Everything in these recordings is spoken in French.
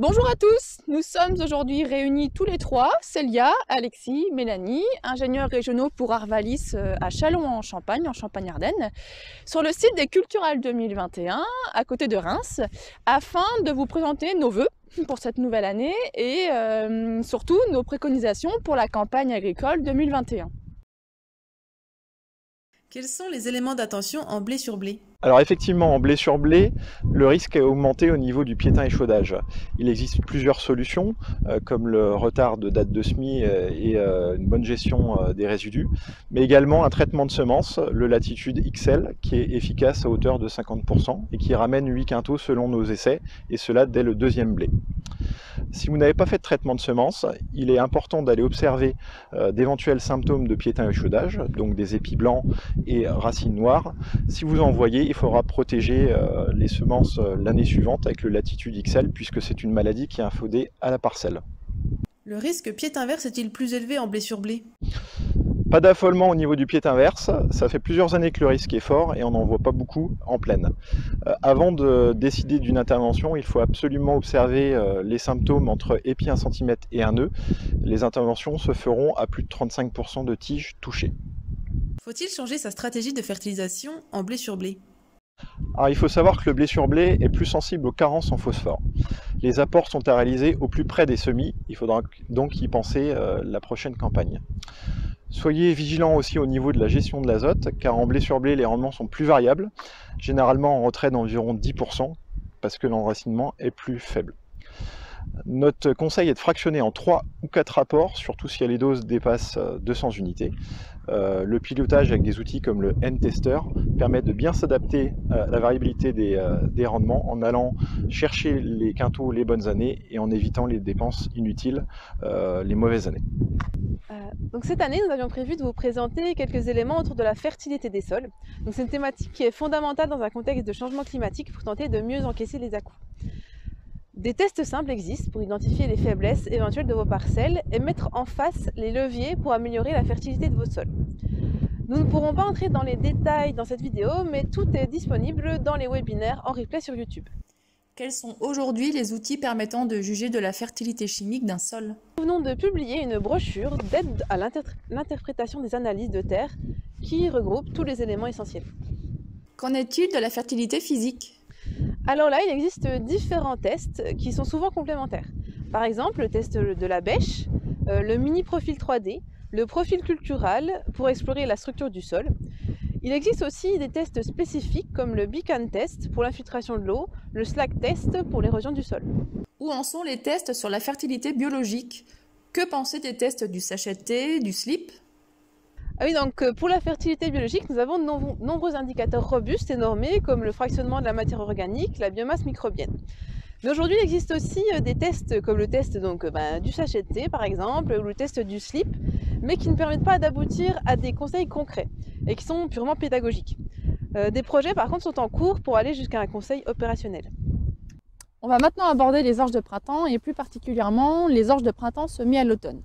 Bonjour à tous, nous sommes aujourd'hui réunis tous les trois, Célia, Alexis, Mélanie, ingénieurs régionaux pour Arvalis à Châlons-en-Champagne, en Champagne-Ardenne, sur le site des Culturales 2021, à côté de Reims, afin de vous présenter nos vœux pour cette nouvelle année et surtout nos préconisations pour la campagne agricole 2021. Quels sont les éléments d'attention en blé sur blé? Alors effectivement, en blé sur blé, le risque est augmenté au niveau du piétin-échaudage. Il existe plusieurs solutions, comme le retard de date de semis et une bonne gestion des résidus, mais également un traitement de semences, le Latitude XL, qui est efficace à hauteur de 50% et qui ramène 8 quintaux selon nos essais, et cela dès le deuxième blé. Si vous n'avez pas fait de traitement de semences, il est important d'aller observer d'éventuels symptômes de piétin-échaudage, donc des épis blancs et racines noires. Si vous en voyez, il faudra protéger les semences l'année suivante avec le Latitude XL, puisque c'est une maladie qui est infodée à la parcelle. Le risque piétin inverse est-il plus élevé en blé sur blé? Pas d'affolement au niveau du piétin inverse, ça fait plusieurs années que le risque est fort et on n'en voit pas beaucoup en plaine. Avant de décider d'une intervention, il faut absolument observer les symptômes entre épi 1 cm et 1 nœud. Les interventions se feront à plus de 35% de tiges touchées. Faut-il changer sa stratégie de fertilisation en blé sur blé? Alors, il faut savoir que le blé sur blé est plus sensible aux carences en phosphore. Les apports sont à réaliser au plus près des semis, il faudra donc y penser la prochaine campagne. Soyez vigilants aussi au niveau de la gestion de l'azote, car en blé sur blé, les rendements sont plus variables, généralement en retrait d'environ 10%, parce que l'enracinement est plus faible. Notre conseil est de fractionner en 3 ou 4 rapports, surtout si les doses dépassent 200 unités. Le pilotage avec des outils comme le N-Tester permet de bien s'adapter à la variabilité des rendements en allant chercher les quintaux les bonnes années et en évitant les dépenses inutiles les mauvaises années. Donc cette année, nous avions prévu de vous présenter quelques éléments autour de la fertilité des sols. C'est une thématique qui est fondamentale dans un contexte de changement climatique pour tenter de mieux encaisser les à-coups. Des tests simples existent pour identifier les faiblesses éventuelles de vos parcelles et mettre en face les leviers pour améliorer la fertilité de vos sols. Nous ne pourrons pas entrer dans les détails dans cette vidéo, mais tout est disponible dans les webinaires en replay sur YouTube. Quels sont aujourd'hui les outils permettant de juger de la fertilité chimique d'un sol? Nous venons de publier une brochure d'aide à l'interprétation des analyses de terre qui regroupe tous les éléments essentiels. Qu'en est-il de la fertilité physique? Alors là, il existe différents tests qui sont souvent complémentaires. Par exemple, le test de la bêche, le mini-profil 3D, le profil cultural pour explorer la structure du sol. Il existe aussi des tests spécifiques comme le beacon test pour l'infiltration de l'eau, le slack test pour l'érosion du sol. Où en sont les tests sur la fertilité biologique? Que penser des tests du sachet, du slip? Ah oui, donc pour la fertilité biologique, nous avons de nombreux indicateurs robustes et normés comme le fractionnement de la matière organique, la biomasse microbienne. Mais aujourd'hui, il existe aussi des tests comme le test du sachet de thé par exemple, ou le test du slip, mais qui ne permettent pas d'aboutir à des conseils concrets et qui sont purement pédagogiques. Des projets par contre sont en cours pour aller jusqu'à un conseil opérationnel. On va maintenant aborder les orges de printemps et plus particulièrement les orges de printemps semées à l'automne.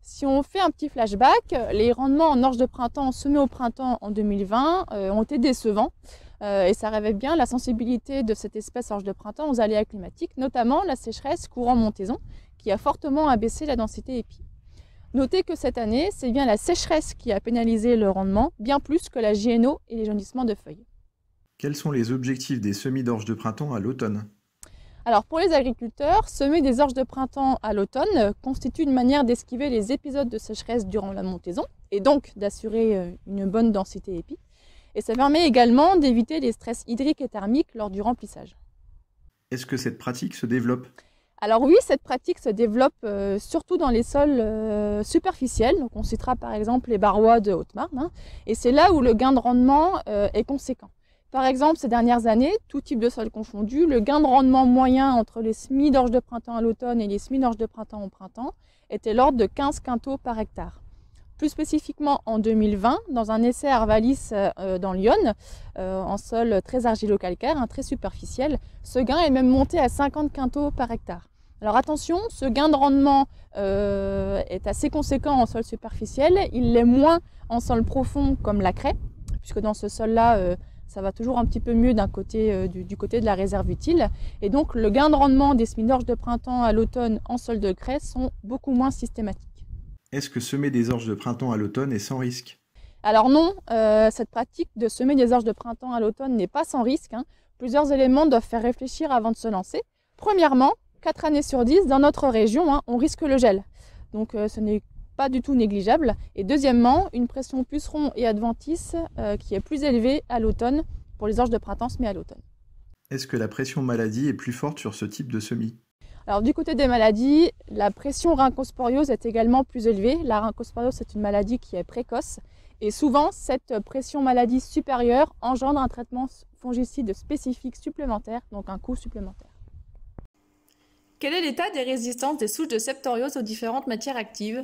Si on fait un petit flashback, les rendements en orge de printemps semés au printemps en 2020 ont été décevants et ça révèle bien la sensibilité de cette espèce orge de printemps aux aléas climatiques, notamment la sécheresse courant-montaison qui a fortement abaissé la densité épi. Notez que cette année, c'est bien la sécheresse qui a pénalisé le rendement, bien plus que la GNO et les jaunissements de feuilles. Quels sont les objectifs des semis d'orge de printemps à l'automne? Alors pour les agriculteurs, semer des orges de printemps à l'automne constitue une manière d'esquiver les épisodes de sécheresse durant la montaison et donc d'assurer une bonne densité épi. Et ça permet également d'éviter les stress hydriques et thermiques lors du remplissage. Est-ce que cette pratique se développe? Alors oui, cette pratique se développe surtout dans les sols superficiels. Donc on citera par exemple les Barrois de Haute-Marne, et c'est là où le gain de rendement est conséquent. Par exemple, ces dernières années, tout type de sol confondu, le gain de rendement moyen entre les semis d'orge de printemps à l'automne et les semis d'orge de printemps au printemps était l'ordre de 15 quintaux par hectare. Plus spécifiquement en 2020, dans un essai Arvalis dans l'Yonne, en sol très argilo-calcaire, très superficiel, ce gain est même monté à 50 quintaux par hectare. Alors attention, ce gain de rendement est assez conséquent en sol superficiel, il l'est moins en sol profond comme la craie, puisque dans ce sol-là, ça va toujours un petit peu mieux d'un côté, du côté de la réserve utile. Et donc, le gain de rendement des semi-orges de printemps à l'automne en sol de craie sont beaucoup moins systématiques. Est-ce que semer des orges de printemps à l'automne est sans risque? Alors non, cette pratique de semer des orges de printemps à l'automne n'est pas sans risque, hein. Plusieurs éléments doivent faire réfléchir avant de se lancer. Premièrement, 4 années sur 10, dans notre région, hein, on risque le gel. Donc ce n'est pas du tout négligeable. Et deuxièmement, une pression puceron et adventice qui est plus élevée à l'automne pour les orges de printemps semées à l'automne. Est-ce que la pression maladie est plus forte sur ce type de semis? Alors du côté des maladies, la pression rhinchosporiose est également plus élevée. La rhinchosporiose, c'est une maladie qui est précoce. Et souvent, cette pression maladie supérieure engendre un traitement fongicide spécifique supplémentaire, donc un coût supplémentaire. Quel est l'état des résistances des souches de septoriose aux différentes matières actives?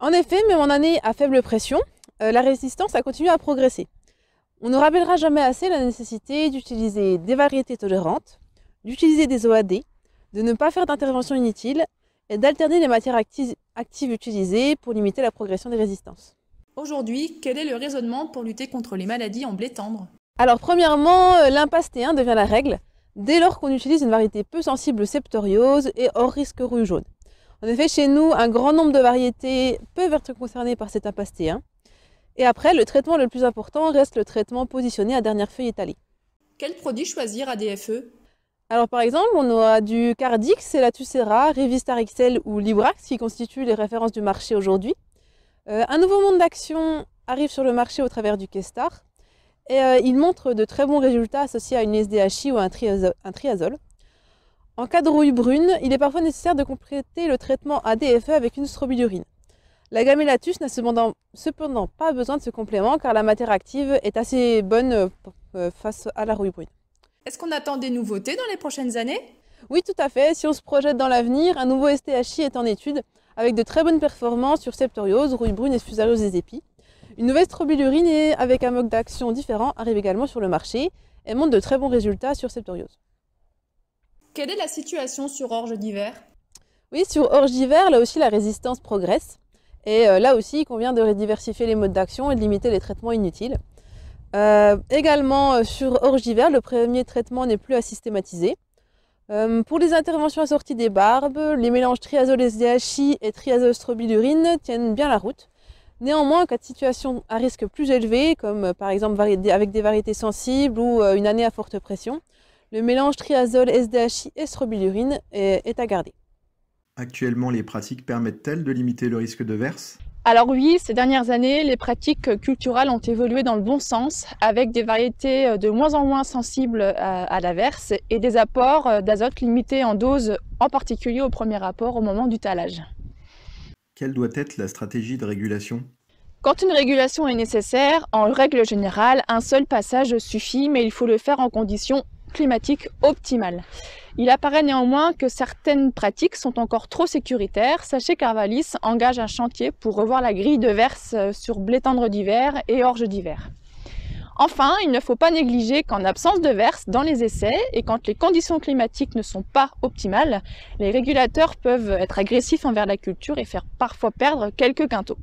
En effet, même en année à faible pression, la résistance a continué à progresser. On ne rappellera jamais assez la nécessité d'utiliser des variétés tolérantes, d'utiliser des OAD, de ne pas faire d'intervention inutile et d'alterner les matières actives utilisées pour limiter la progression des résistances. Aujourd'hui, quel est le raisonnement pour lutter contre les maladies en blé tendre? Alors premièrement, l'impasse T1 devient la règle dès lors qu'on utilise une variété peu sensible aux septorioses et hors risque rouille jaune. En effet, chez nous, un grand nombre de variétés peuvent être concernées par cet impasse T1. Et après, le traitement le plus important reste le traitement positionné à dernière feuille étalée. Quels produits choisir à ADFE? Alors par exemple, on a du Cardix et la Thucera, Revistar XL ou Librax qui constituent les références du marché aujourd'hui. Un nouveau monde d'action arrive sur le marché au travers du Kestar et il montre de très bons résultats associés à une SDHI ou à un triazole. En cas de rouille brune, il est parfois nécessaire de compléter le traitement ADFE avec une strobilurine. La gamélatus n'a cependant pas besoin de ce complément car la matière active est assez bonne face à la rouille brune. Est-ce qu'on attend des nouveautés dans les prochaines années? Oui, tout à fait. Si on se projette dans l'avenir, un nouveau SDHI est en étude avec de très bonnes performances sur septoriose, rouille brune et fusariose des épis. Une nouvelle strobilurine avec un mode d'action différent arrive également sur le marché et montre de très bons résultats sur septoriose. Quelle est la situation sur orge d'hiver? Oui, sur orge d'hiver, là aussi la résistance progresse. Et là aussi, il convient de diversifier les modes d'action et de limiter les traitements inutiles. Également, sur orge d'hiver, le premier traitement n'est plus à systématiser. Pour les interventions assorties des barbes, les mélanges triazole SDHI et triazole strobilurine tiennent bien la route. Néanmoins, en cas de situation à risque plus élevé, comme par exemple avec des variétés sensibles ou une année à forte pression, le mélange triazole SDHI et strobilurine est à garder. Actuellement, les pratiques permettent-elles de limiter le risque de verse? Alors oui, ces dernières années, les pratiques culturales ont évolué dans le bon sens, avec des variétés de moins en moins sensibles à la verse et des apports d'azote limités en dose, en particulier au premier apport au moment du talage. Quelle doit être la stratégie de régulation? Quand une régulation est nécessaire, en règle générale, un seul passage suffit, mais il faut le faire en conditions climatique optimale. Il apparaît néanmoins que certaines pratiques sont encore trop sécuritaires. Sachez qu'Arvalis engage un chantier pour revoir la grille de verse sur blé tendre d'hiver et orge d'hiver. Enfin, il ne faut pas négliger qu'en absence de verse dans les essais et quand les conditions climatiques ne sont pas optimales, les régulateurs peuvent être agressifs envers la culture et faire parfois perdre quelques quintaux.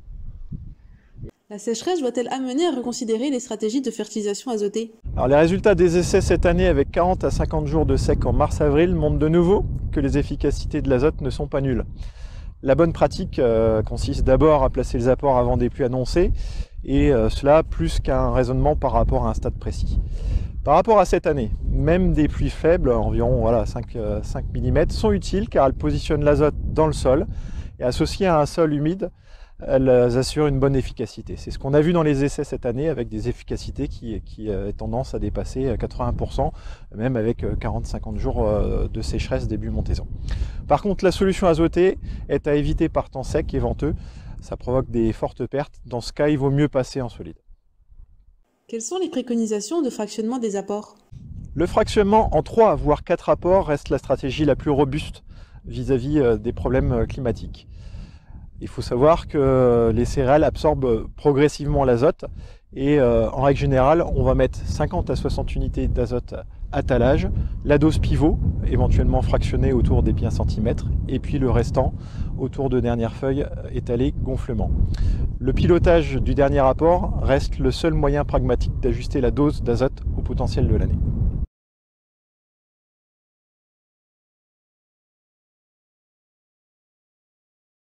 La sécheresse doit-elle amener à reconsidérer les stratégies de fertilisation azotée? Alors les résultats des essais cette année avec 40 à 50 jours de sec en mars-avril montrent de nouveau que les efficacités de l'azote ne sont pas nulles. La bonne pratique consiste d'abord à placer les apports avant des pluies annoncées et cela plus qu'un raisonnement par rapport à un stade précis. Par rapport à cette année, même des pluies faibles, environ 5 mm, sont utiles car elles positionnent l'azote dans le sol et associées à un sol humide, elles assurent une bonne efficacité. C'est ce qu'on a vu dans les essais cette année avec des efficacités qui ont tendance à dépasser 80%, même avec 40-50 jours de sécheresse début montaison. Par contre, la solution azotée est à éviter par temps sec et venteux. Ça provoque des fortes pertes. Dans ce cas, il vaut mieux passer en solide. Quelles sont les préconisations de fractionnement des apports? Le fractionnement en 3 voire 4 apports reste la stratégie la plus robuste vis-à-vis des problèmes climatiques. Il faut savoir que les céréales absorbent progressivement l'azote et en règle générale, on va mettre 50 à 60 unités d'azote à talage, la dose pivot, éventuellement fractionnée autour des pieds 1 cm, et puis le restant autour de dernières feuilles étalées gonflement. Le pilotage du dernier apport reste le seul moyen pragmatique d'ajuster la dose d'azote au potentiel de l'année.